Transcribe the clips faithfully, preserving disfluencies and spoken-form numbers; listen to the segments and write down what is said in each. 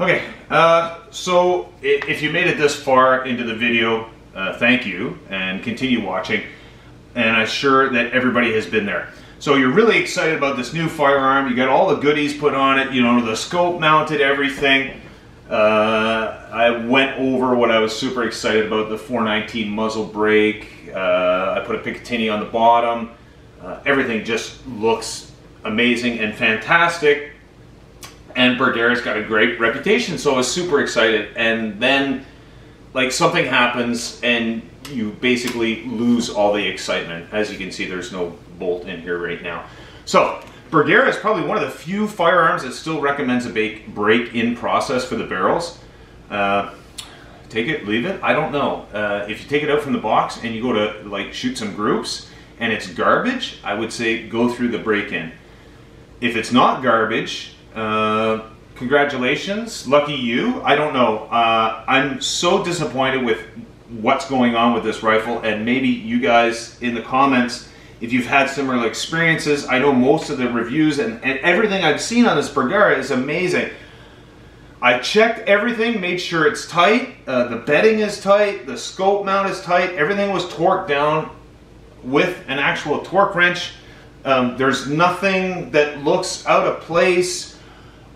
Okay, uh, so if you made it this far into the video, uh, thank you, and continue watching, and I'm sure that everybody has been there. So you're really excited about this new firearm, you got all the goodies put on it, you know, the scope mounted, everything. Uh, I went over what I was super excited about, the four nineteen muzzle brake, uh, I put a Picatinny on the bottom, uh, everything just looks amazing and fantastic. And Bergara's got a great reputation, so I was super excited. And then, like, something happens, and you basically lose all the excitement. As you can see, there's no bolt in here right now. So, Bergara is probably one of the few firearms that still recommends a break-in process for the barrels. Uh, take it, leave it, I don't know. Uh, if you take it out from the box and you go to, like, shoot some groups, and it's garbage, I would say go through the break-in. If it's not garbage, Uh, congratulations, lucky you. I don't know. Uh, I'm so disappointed with what's going on with this rifle, and maybe you guys in the comments, if you've had similar experiences. I know most of the reviews and, and everything I've seen on this Bergara is amazing. I checked everything, made sure it's tight, uh, the bedding is tight, the scope mount is tight, everything was torqued down with an actual torque wrench. Um, there's nothing that looks out of place.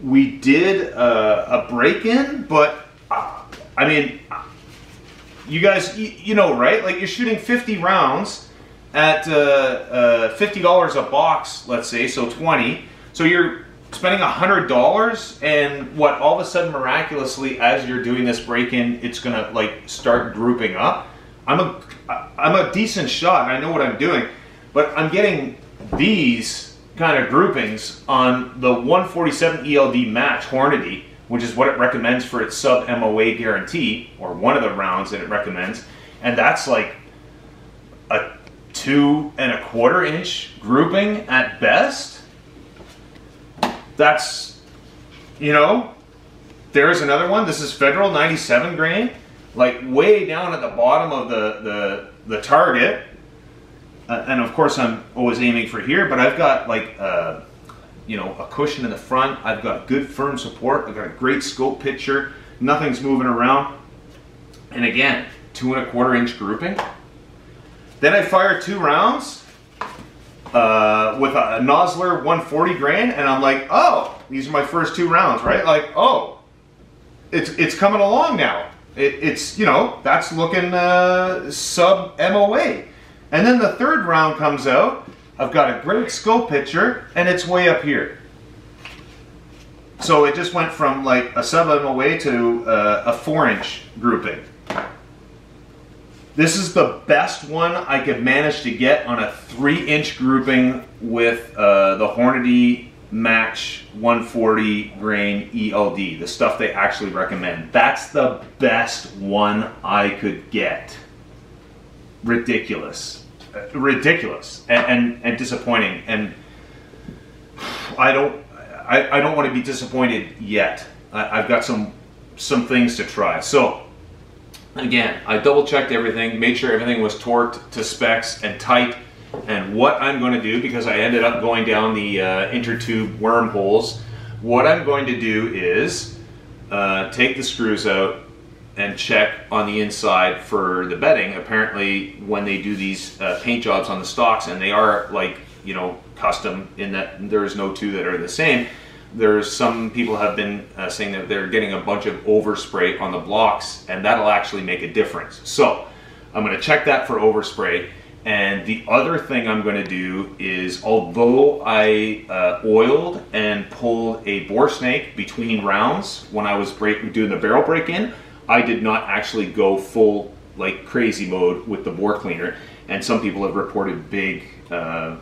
We did uh, a break-in, but uh, I mean, you guys, you, you know, right? Like, you're shooting fifty rounds at uh, uh, fifty dollars a box, let's say, so twenty. So you're spending one hundred dollars, and what, all of a sudden, miraculously, as you're doing this break-in, it's gonna, like, start grouping up. I'm a, I'm a decent shot, and I know what I'm doing, but I'm getting these kind of groupings on the one forty-seven E L D match Hornady, which is what it recommends for its sub M O A guarantee, or one of the rounds that it recommends, and that's like a two and a quarter inch grouping at best. That's, you know, there's another one. This is Federal ninety-seven grain, like way down at the bottom of the the, the target. Uh, and of course I'm always aiming for here, but I've got, like, uh, you know, a cushion in the front, I've got good firm support, I've got a great scope picture, nothing's moving around. And again, two and a quarter inch grouping. Then I fire two rounds uh, with a, a Nosler one forty grain, and I'm like, oh, these are my first two rounds, right? Like, oh, it's, it's coming along now. It, it's, you know, that's looking uh, sub M O A. And then the third round comes out, I've got a great scope picture, and it's way up here. So it just went from like a sub M O A to uh, a four inch grouping. This is the best one I could manage to get on a three inch grouping with uh, the Hornady Match one forty grain E L D, the stuff they actually recommend. That's the best one I could get. Ridiculous, ridiculous, and, and and disappointing. And I don't, I, I don't want to be disappointed yet. I, I've got some some things to try. So again, I double checked everything, made sure everything was torqued to specs and tight. And what I'm going to do, because I ended up going down the uh, intertube wormholes, what I'm going to do is uh, take the screws out and check on the inside for the bedding. Apparently, when they do these uh, paint jobs on the stocks, and they are, like, you know, custom in that there's no two that are the same. There's some people have been uh, saying that they're getting a bunch of overspray on the blocks, and that'll actually make a difference. So I'm gonna check that for overspray. And the other thing I'm gonna do is, although I uh, oiled and pulled a bore snake between rounds when I was break doing the barrel break-in, I did not actually go full, like, crazy mode with the bore cleaner, and some people have reported big uh,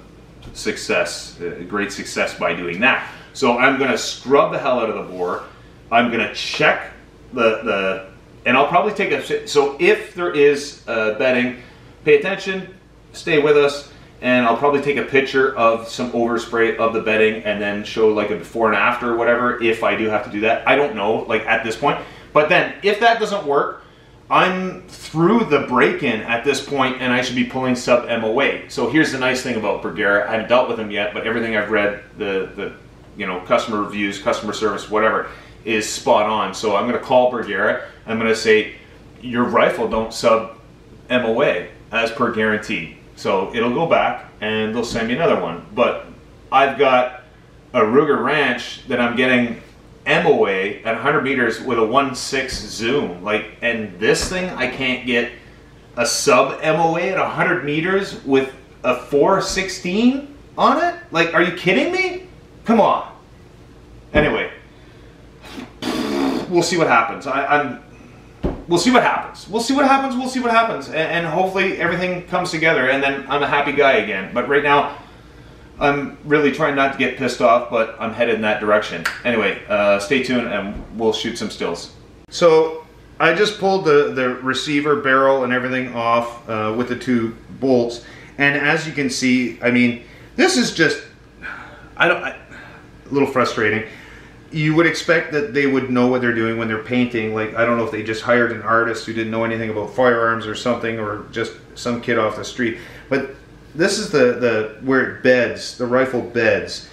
success, uh, great success by doing that. So I'm gonna scrub the hell out of the bore, I'm gonna check the, the and I'll probably take a, so if there is uh, bedding, pay attention, stay with us, and I'll probably take a picture of some overspray of the bedding and then show, like, a before and after or whatever, if I do have to do that. I don't know, like, at this point. But then, if that doesn't work, I'm through the break-in at this point, and I should be pulling sub M O A. So here's the nice thing about Bergara. I haven't dealt with them yet, but everything I've read, the, the you know, customer reviews, customer service, whatever, is spot on. So I'm going to call Bergara. I'm going to say, your rifle don't sub M O A as per guarantee. So it'll go back and they'll send me another one. But I've got a Ruger Ranch that I'm getting M O A at one hundred meters with a one six zoom. Like, and this thing, I can't get a sub M O A at one hundred meters with a four sixteen on it? Like, are you kidding me? Come on. Anyway, we'll see what happens. I, I'm, we'll see what happens. We'll see what happens. We'll see what happens. And, and hopefully everything comes together and then I'm a happy guy again. But right now, I'm really trying not to get pissed off, but I'm headed in that direction. Anyway, uh, stay tuned and we'll shoot some stills. So I just pulled the, the receiver barrel and everything off uh, with the two bolts. And as you can see, I mean, this is just, I don't, I, a little frustrating. You would expect that they would know what they're doing when they're painting. Like, I don't know if they just hired an artist who didn't know anything about firearms or something, or just some kid off the street. But this is the, the where it beds, the rifle beds.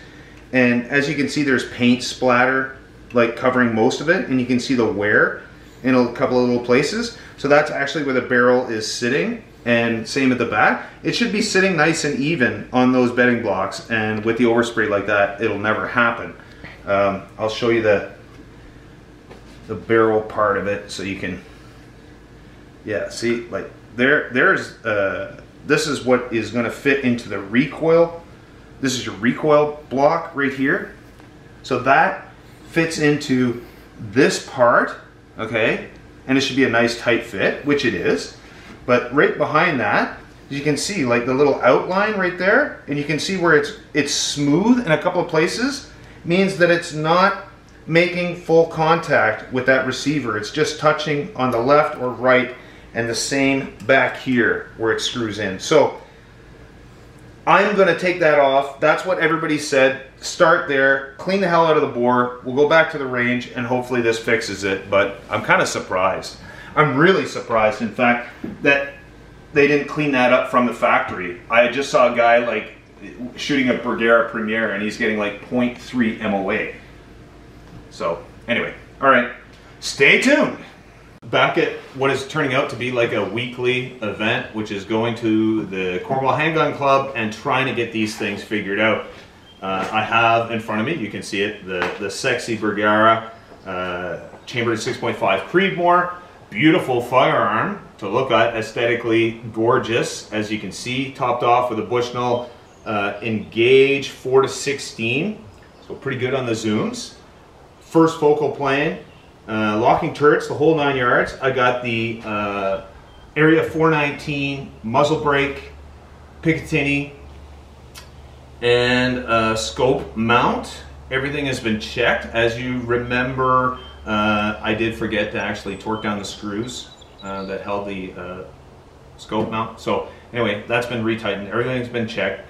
And as you can see, there's paint splatter, like covering most of it. And you can see the wear in a couple of little places. So that's actually where the barrel is sitting. And same at the back. It should be sitting nice and even on those bedding blocks, and with the overspray like that, it'll never happen. Um, I'll show you the the barrel part of it so you can, yeah, see, like there, there's, uh, this is what is gonna fit into the recoil. This is your recoil block right here. So that fits into this part, okay? And it should be a nice tight fit, which it is. But right behind that, you can see like the little outline right there, and you can see where it's it's smooth in a couple of places, means that it's not making full contact with that receiver. It's just touching on the left or right, and the same back here where it screws in. So I'm gonna take that off. That's what everybody said. Start there, clean the hell out of the bore. We'll go back to the range and hopefully this fixes it, but I'm kind of surprised. I'm really surprised, in fact, that they didn't clean that up from the factory. I just saw a guy like shooting a Bergara Premier and he's getting like zero point three M O A. So anyway, all right, stay tuned. Back at what is turning out to be like a weekly event, which is going to the Cornwall Handgun Club and trying to get these things figured out. Uh, I have in front of me, you can see it, the, the sexy Bergara uh, chambered six point five Creedmoor. Beautiful firearm to look at, aesthetically gorgeous, as you can see, topped off with a Bushnell uh, Engage four to sixteen, so pretty good on the zooms. First focal plane, uh, locking turrets, the whole nine yards. I got the uh, Area four nineteen muzzle brake, Picatinny, and a scope mount. Everything has been checked, as you remember. Uh, I did forget to actually torque down the screws uh, that held the uh, scope mount. So anyway, that's been retightened. Everything's been checked.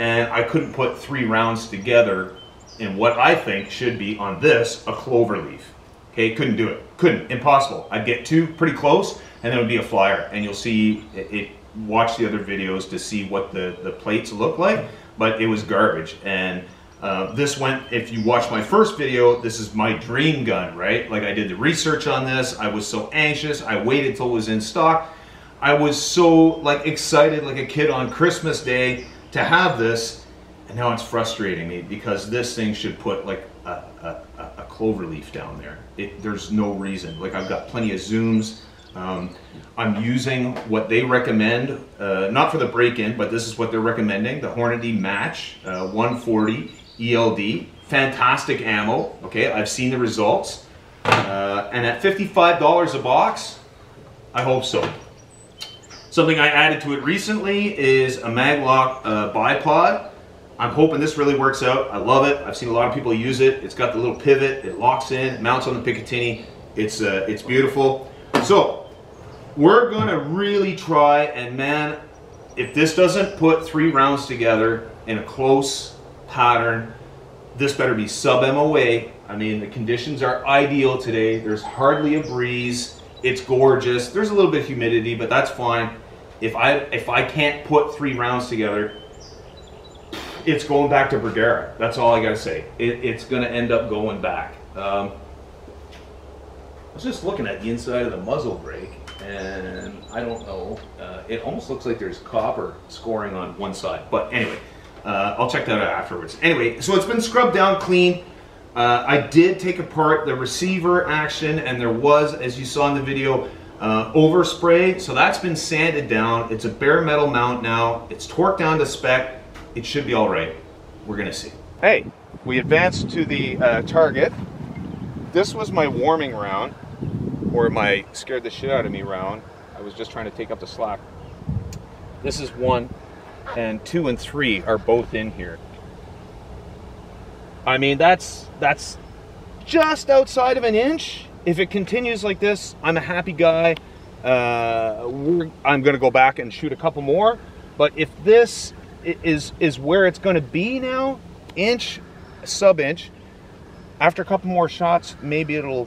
And I couldn't put three rounds together in what I think should be, on this, a clover leaf. Okay, couldn't do it. Couldn't. Impossible. I'd get two pretty close and then it would be a flyer. And you'll see it, it watch the other videos to see what the, the plates look like, but it was garbage. And Uh, this went, if you watch my first video, this is my dream gun, right? Like, I did the research on this. I was so anxious. I waited till it was in stock. I was so like excited, like a kid on Christmas Day, to have this. And now it's frustrating me because this thing should put like a, a, a clover leaf down there. It, there's no reason. Like, I've got plenty of zooms. Um, I'm using what they recommend, uh, not for the break-in, but this is what they're recommending. The Hornady match, uh, one forty. E L D, fantastic ammo, okay, I've seen the results, uh, and at fifty-five dollars a box, I hope so. Something I added to it recently is a Maglock uh, bipod. I'm hoping this really works out. I love it. I've seen a lot of people use it. It's got the little pivot, it locks in, it mounts on the Picatinny. It's, uh, it's beautiful. So, we're gonna really try, and man, if this doesn't put three rounds together in a close pattern, this better be sub M O A. I mean, the conditions are ideal today. There's hardly a breeze. It's gorgeous. There's a little bit of humidity, but that's fine. If I if I can't put three rounds together, it's going back to Bergara. That's all I gotta say. It, it's gonna end up going back. Um, I was just looking at the inside of the muzzle brake, and I don't know, uh, it almost looks like there's copper scoring on one side. But anyway, uh, I'll check that out afterwards. Anyway, so it's been scrubbed down clean. Uh, I did take apart the receiver action, and there was, as you saw in the video, uh, overspray. So that's been sanded down. It's a bare metal mount now. It's torqued down to spec. It should be all right. We're gonna see. Hey, we advanced to the uh, target. This was my warming round, or my scared the shit out of me round. I was just trying to take up the slack. This is one, and two and three are both in here. I mean, that's that's just outside of an inch. If it continues like this, I'm a happy guy. Uh, we're, I'm gonna go back and shoot a couple more. But if this is, is where it's gonna be now, inch, sub inch, after a couple more shots, maybe it'll,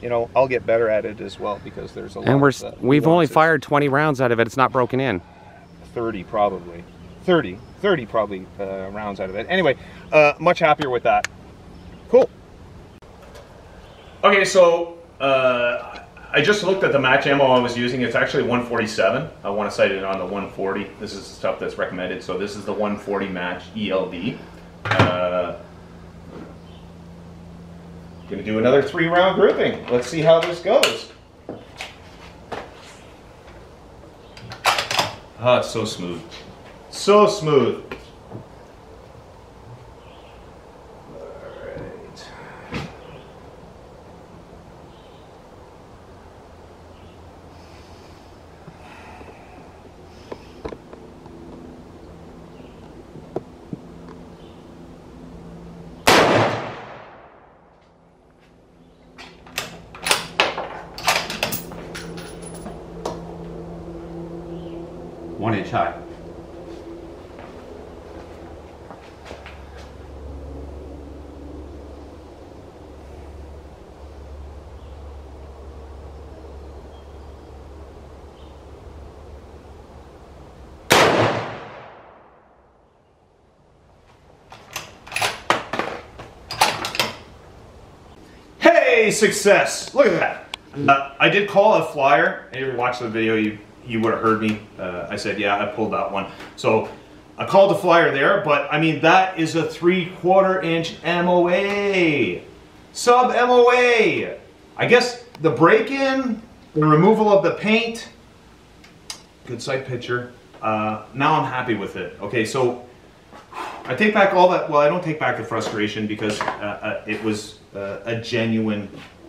you know, I'll get better at it as well, because there's a lot. And we're, of we've only fired twenty rounds out of it. It's not broken in. thirty probably. thirty, thirty probably uh, rounds out of it. Anyway, uh, much happier with that. Cool. Okay, so uh, I just looked at the match ammo I was using. It's actually one forty-seven. I want to sight it on the one forty. This is the stuff that's recommended. So this is the one forty match E L D. Uh, gonna do another three round grouping. Let's see how this goes. Ah, it's so smooth. So smooth. Alright. One inch high. Success. Look at that. Uh, I did call a flyer. If you watched the video, you you would have heard me. Uh, I said, yeah, I pulled that one. So I called the flyer there, but I mean, that is a three quarter inch M O A. Sub M O A. I guess the break-in, the removal of the paint, good sight picture. Uh, now I'm happy with it. Okay, so I take back all that. Well, I don't take back the frustration, because uh, uh, it was uh, a genuine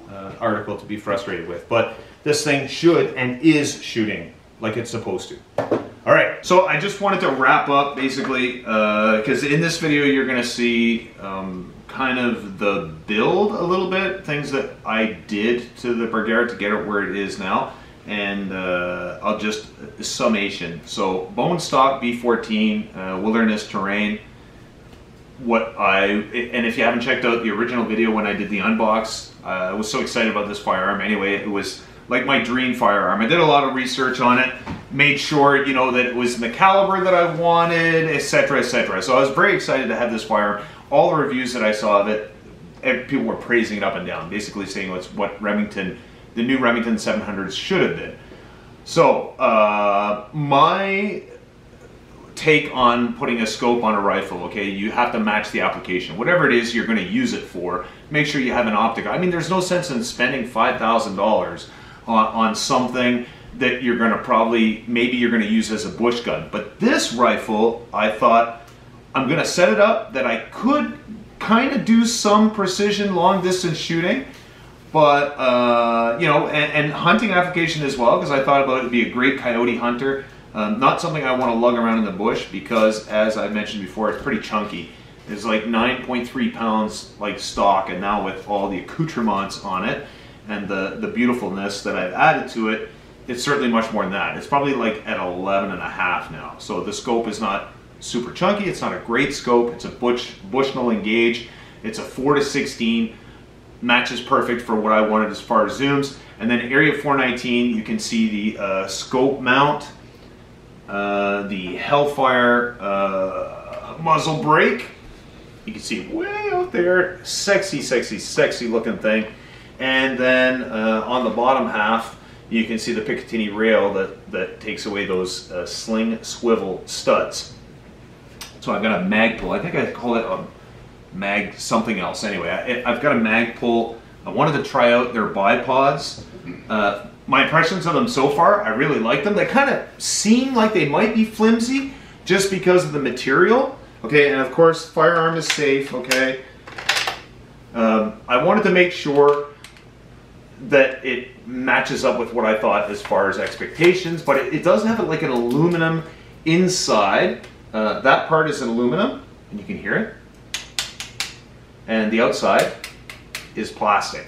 uh, article to be frustrated with. But this thing should and is shooting like it's supposed to. All right. So I just wanted to wrap up basically, because uh, in this video you're going to see um, kind of the build a little bit, things that I did to the Bergara to get it where it is now, and uh, I'll just uh, summation. So bone stock, B fourteen, uh, wilderness terrain. What I, and if you haven't checked out the original video when I did the unbox, uh, I was so excited about this firearm. Anyway, it was like my dream firearm. I did a lot of research on it, made sure, you know, that it was the caliber that I wanted, etc, etc. So I was very excited to have this firearm. All the reviews that I saw of it, people were praising it up and down, basically saying it's what Remington, the new Remington seven hundreds should have been. So uh, my take on putting a scope on a rifle, okay, you have to match the application. Whatever it is you're going to use it for, make sure you have an optic. I mean, there's no sense in spending five thousand dollars on, on something that you're going to probably, maybe you're going to use as a bush gun. But this rifle, I thought, I'm going to set it up that I could kind of do some precision long distance shooting, but, uh, you know, and, and hunting application as well, because I thought about it would be a great coyote hunter. Um, not something I want to lug around in the bush, because, as I mentioned before, it's pretty chunky. It's like nine point three pounds, like stock, and now with all the accoutrements on it and the, the beautifulness that I've added to it, it's certainly much more than that. It's probably like at eleven and a half now. So the scope is not super chunky. It's not a great scope. It's a Bush, Bushnell Engage. It's a four to sixteen. Matches perfect for what I wanted as far as zooms. And then Area four nineteen, you can see the uh, scope mount. Uh, the Hellfire uh, muzzle brake. You can see way out there. Sexy, sexy, sexy looking thing. And then uh, on the bottom half, you can see the Picatinny rail that, that takes away those uh, sling swivel studs. So I've got a Magpul. I think I called it a mag something else. Anyway, I, I've got a Magpul. I wanted to try out their bipods. Uh, my impressions of them so far, I really like them. They kind of seem like they might be flimsy just because of the material. Okay, and of course, firearm is safe, okay? Um, I wanted to make sure that it matches up with what I thought as far as expectations, but it, it does have like an aluminum inside. Uh, that part is an aluminum, and you can hear it. And the outside is plastic.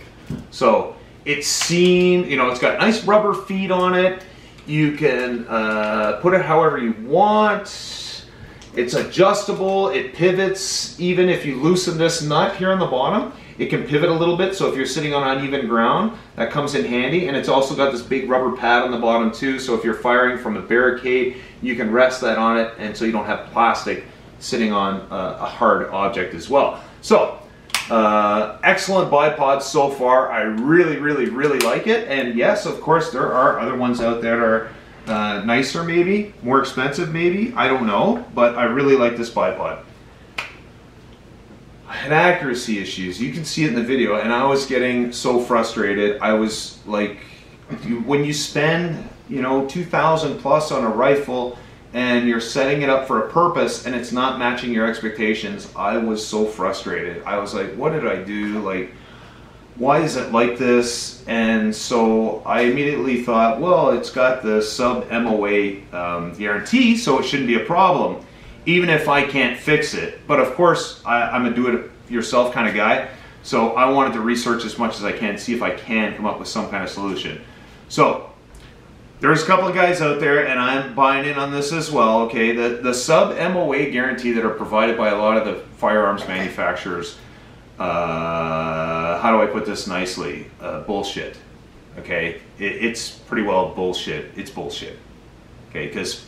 So it's seen, you know, it's got nice rubber feet on it. You can uh, put it however you want. It's adjustable, it pivots. Even if you loosen this nut here on the bottom, it can pivot a little bit, so if you're sitting on uneven ground, that comes in handy. And it's also got this big rubber pad on the bottom too, so if you're firing from a barricade, you can rest that on it, and so you don't have plastic sitting on a, a hard object as well. So, uh, excellent bipod so far. I really, really, really like it. And yes, of course, there are other ones out there that are uh, nicer maybe, more expensive maybe, I don't know, but I really like this bipod. And accuracy issues, you can see it in the video, and I was getting so frustrated. I was like, you, when you spend, you know, two thousand plus on a rifle and you're setting it up for a purpose and it's not matching your expectations, I was so frustrated. I was like, what did I do? Like, why is it like this? And so I immediately thought, well, it's got the sub M O A um, guarantee, so it shouldn't be a problem, even if I can't fix it. But of course, I, I'm a do-it-yourself kind of guy, so I wanted to research as much as I can, see if I can come up with some kind of solution. So there's a couple of guys out there, and I'm buying in on this as well, okay? The, the sub-M O A guarantee that are provided by a lot of the firearms manufacturers, uh, how do I put this nicely? Uh, bullshit, okay? It, it's pretty well bullshit. It's bullshit, okay? Because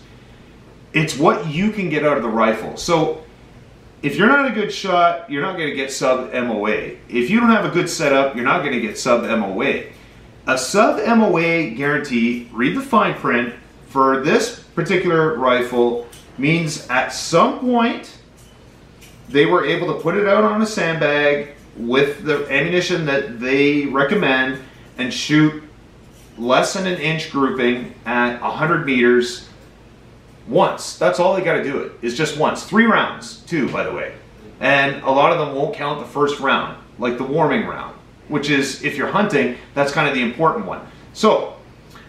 it's what you can get out of the rifle. So if you're not a good shot, you're not going to get sub-M O A. If you don't have a good setup, you're not going to get sub-M O A. A sub-M O A guarantee, read the fine print, for this particular rifle means at some point they were able to put it out on a sandbag with the ammunition that they recommend and shoot less than an inch grouping at one hundred meters once. That's all they got to do it, is just once. Three rounds, too, by the way. And a lot of them won't count the first round, like the warming round, which is, if you're hunting, that's kind of the important one. So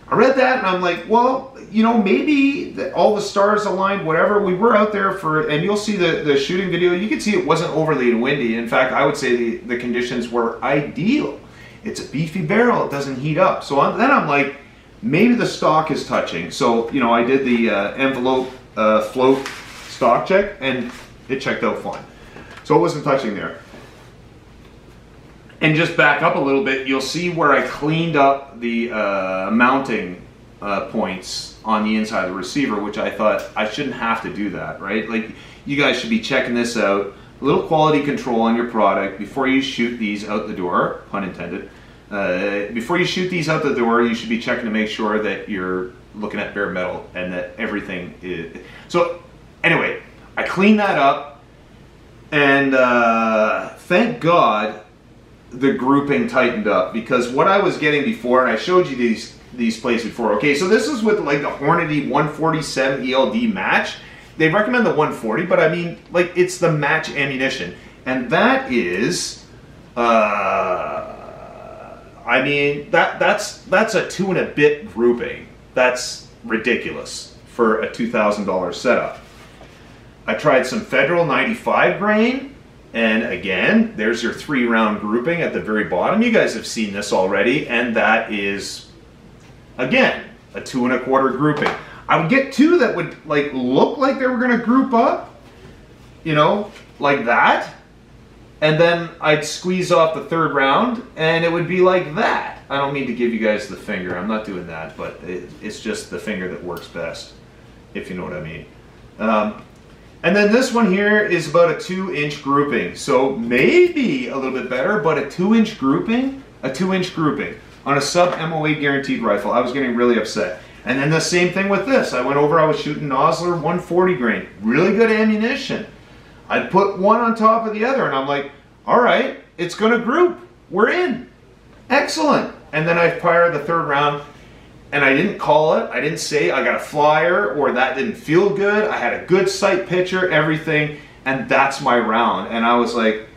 I read that and I'm like, well, you know, maybe the, all the stars aligned, whatever. We were out there for, and you'll see the, the shooting video, you can see it wasn't overly windy. In fact, I would say the, the conditions were ideal. It's a beefy barrel, it doesn't heat up. So I'm, then I'm like, maybe the stock is touching. So, you know, I did the uh, envelope uh, float stock check and it checked out fine. So it wasn't touching there. And just back up a little bit, you'll see where I cleaned up the uh, mounting uh, points on the inside of the receiver, which I thought I shouldn't have to do that, right? Like, you guys should be checking this out. A little quality control on your product before you shoot these out the door, pun intended. Uh, before you shoot these out the door, you should be checking to make sure that you're looking at bare metal and that everything is. So anyway, I cleaned that up, and uh, thank God the grouping tightened up, because what I was getting before, and I showed you these these plates before, okay, so this is with like the Hornady one forty-seven E L D match. They recommend the one forty, but I mean, like, it's the match ammunition, and that is uh, I mean, that that's that's a two and a bit grouping. That's ridiculous for a two thousand dollar setup. I tried some Federal ninety-five grain. And again, there's your three round grouping at the very bottom. You guys have seen this already, and that is, again, a two and a quarter grouping. I would get two that would like look like they were gonna group up, you know, like that. And then I'd squeeze off the third round and it would be like that. I don't mean to give you guys the finger, I'm not doing that, but it, it's just the finger that works best, if you know what I mean. Um, And then this one here is about a two inch grouping. So maybe a little bit better, but a two inch grouping a two-inch grouping on a sub-M O A guaranteed rifle. I was getting really upset. And then the same thing with this. I went over, I was shooting Nosler one forty grain. Really good ammunition. I put one on top of the other and I'm like, all right, it's going to group. We're in. Excellent. And then I fire the third round and I didn't call it. I didn't say I got a flyer or that didn't feel good. I had a good sight picture, everything. And that's my round. And I was like,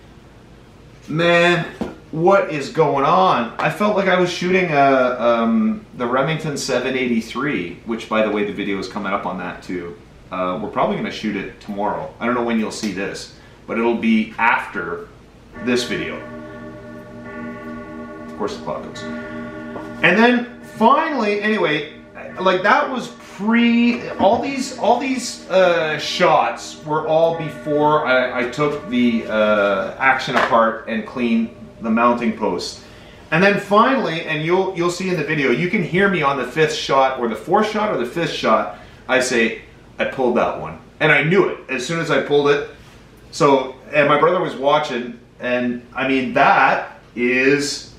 man, what is going on? I felt like I was shooting a, um, the Remington seven eighty-three, which, by the way, the video is coming up on that too. Uh, we're probably going to shoot it tomorrow. I don't know when you'll see this, but it'll be after this video. Of course, the clock goes. And then finally, anyway, like that was pre, all these, all these uh, shots were all before I, I took the uh, action apart and cleaned the mounting post. And then finally, and you'll, you'll see in the video, you can hear me on the fifth shot or the fourth shot or the fifth shot, I say, I pulled that one. And I knew it as soon as I pulled it. So, and my brother was watching, and I mean, that is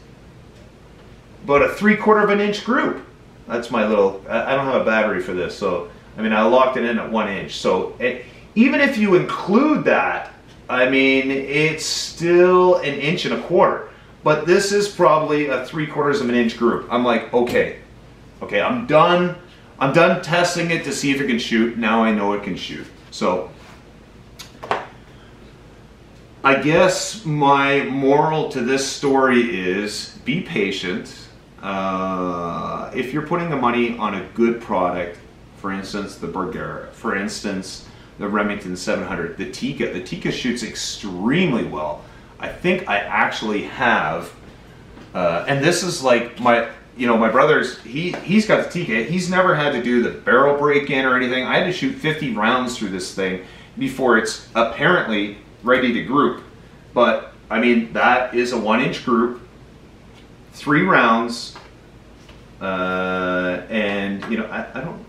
about a three quarter of an inch group. That's my little, I don't have a battery for this. So, I mean, I locked it in at one inch. So it, even if you include that, I mean, it's still an inch and a quarter, but this is probably a three quarters of an inch group. I'm like, okay, okay, I'm done. I'm done testing it to see if it can shoot. Now I know it can shoot. So I guess my moral to this story is be patient. Uh, if you're putting the money on a good product, for instance, the Bergara, for instance, the Remington seven hundred, the Tikka. The Tikka shoots extremely well. I think I actually have, uh, and this is like my, you know, my brother's, he, he's got the Tikka. He's never had to do the barrel break-in or anything. I had to shoot fifty rounds through this thing before it's apparently ready to group. But, I mean, that is a one-inch group, three rounds, uh, and, you know, I, I don't,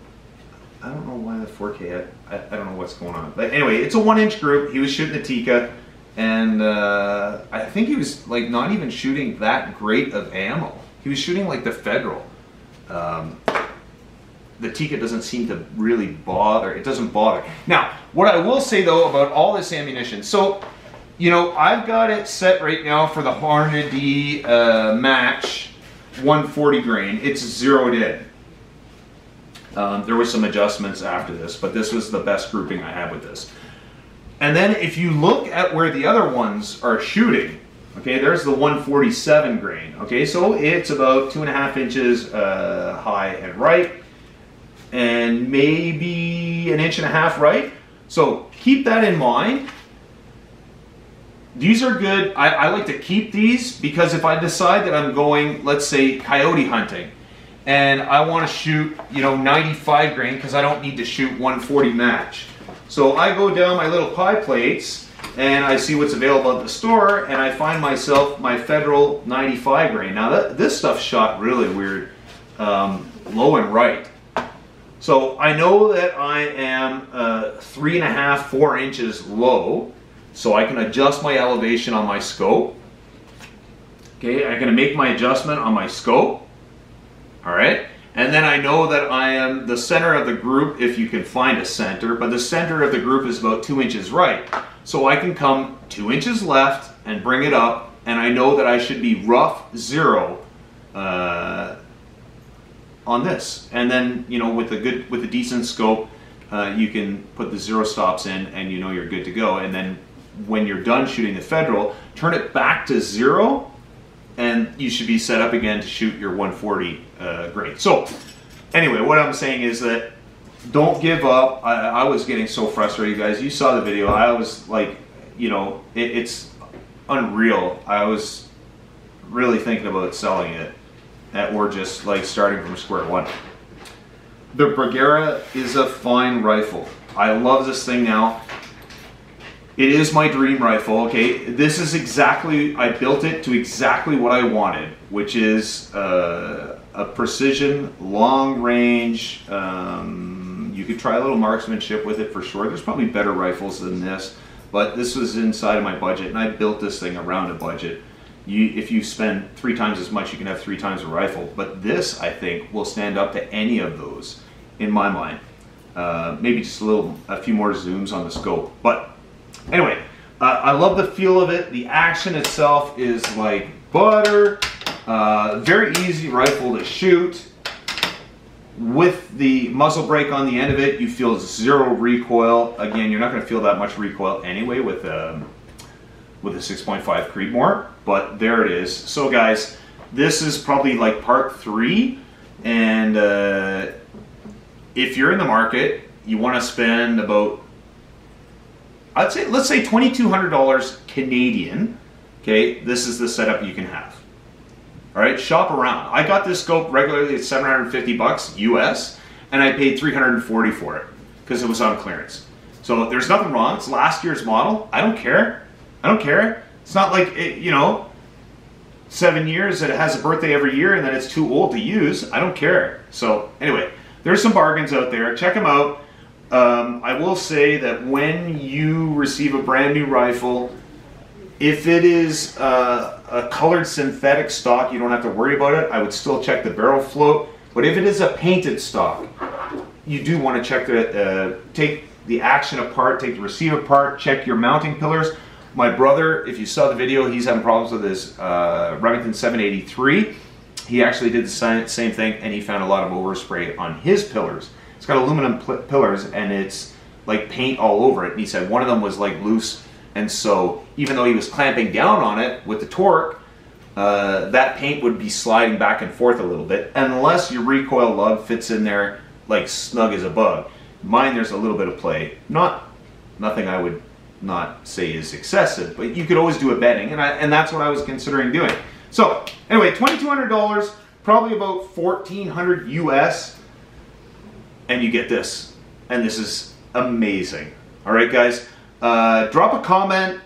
I don't know why the four K, I, I don't know what's going on. But anyway, it's a one inch group. He was shooting the Tikka, and uh, I think he was like not even shooting that great of ammo. He was shooting like the Federal. Um, the Tikka doesn't seem to really bother, it doesn't bother. Now, what I will say though about all this ammunition, so, you know, I've got it set right now for the Hornady uh, match one forty grain, it's zeroed in. Um, there were some adjustments after this, but this was the best grouping I had with this. And then if you look at where the other ones are shooting, okay, there's the one forty-seven grain, okay, so it's about two and a half inches uh, high and right, and maybe an inch and a half right. So keep that in mind. These are good. I, I like to keep these because if I decide that I'm going, let's say, coyote hunting, and I want to shoot, you know, ninety-five grain because I don't need to shoot one forty match. So I go down my little pie plates and I see what's available at the store, and I find myself my Federal ninety-five grain. Now that, this stuff shot really weird, um, low and right. So I know that I am uh, three and a half, four inches low, so I can adjust my elevation on my scope. Okay, I'm going to make my adjustment on my scope. All right, and then I know that I am the center of the group, if you can find a center, but the center of the group is about two inches right. So I can come two inches left and bring it up, and I know that I should be rough zero uh, on this. And then, you know, with a good, with a decent scope, uh, you can put the zero stops in, and you know you're good to go. And then when you're done shooting the Federal, turn it back to zero, and you should be set up again to shoot your one forty uh, grain. So anyway, what I'm saying is that don't give up. I, I was getting so frustrated, guys. You saw the video. I was like, you know, it, it's unreal. I was really thinking about selling it at, or just like starting from square one. The Bergara is a fine rifle. I love this thing now. It is my dream rifle, okay? This is exactly, I built it to exactly what I wanted, which is uh, a precision, long range. Um, you could try a little marksmanship with it for sure. There's probably better rifles than this, but this was inside of my budget, and I built this thing around a budget. You, if you spend three times as much, you can have three times a rifle. But this, I think, will stand up to any of those, in my mind. Uh, maybe just a little, a few more zooms on the scope. But anyway, uh, I love the feel of it. The action itself is like butter. Uh, very easy rifle to shoot. With the muzzle brake on the end of it, you feel zero recoil. Again, you're not going to feel that much recoil anyway with a with a six point five Creedmoor. But there it is. So guys, this is probably like part three, and uh, if you're in the market, you want to spend about, I'd say, let's say twenty-two hundred dollars Canadian. Okay, this is the setup you can have. All right, shop around. I got this scope regularly at seven hundred fifty bucks U S, and I paid three hundred forty for it because it was on clearance. So there's nothing wrong. It's last year's model. I don't care. I don't care. It's not like, it, you know, seven years, it has a birthday every year, and then it's too old to use. I don't care. So anyway, there's some bargains out there. Check them out. Um, I will say that when you receive a brand new rifle, if it is uh, a colored synthetic stock, you don't have to worry about it. I would still check the barrel float. But if it is a painted stock, you do want to check the, uh, take the action apart, take the receive apart, check your mounting pillars. My brother, if you saw the video, he's having problems with his uh, Remington seven eighty-three. He actually did the same thing, and he found a lot of overspray on his pillars. It's got aluminum pillars, and it's like paint all over it. And he said one of them was like loose, and so even though he was clamping down on it with the torque, uh, that paint would be sliding back and forth a little bit, unless your recoil lug fits in there like snug as a bug. Mine, there's a little bit of play. Not, nothing I would not say is excessive, but you could always do a bedding, and I, and that's what I was considering doing. So anyway, twenty-two hundred dollars, probably about fourteen hundred U S, and you get this, and this is amazing. All right, guys, uh, drop a comment.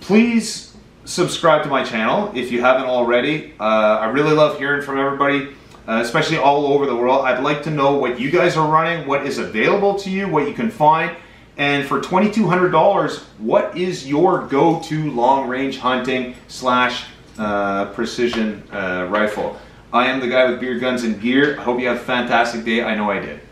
Please subscribe to my channel if you haven't already. Uh, I really love hearing from everybody, uh, especially all over the world. I'd like to know what you guys are running, what is available to you, what you can find. And for twenty-two hundred dollars, what is your go-to long-range hunting slash uh, precision uh, rifle? I am the guy with beard, guns, and gear. I hope you have a fantastic day. I know I did.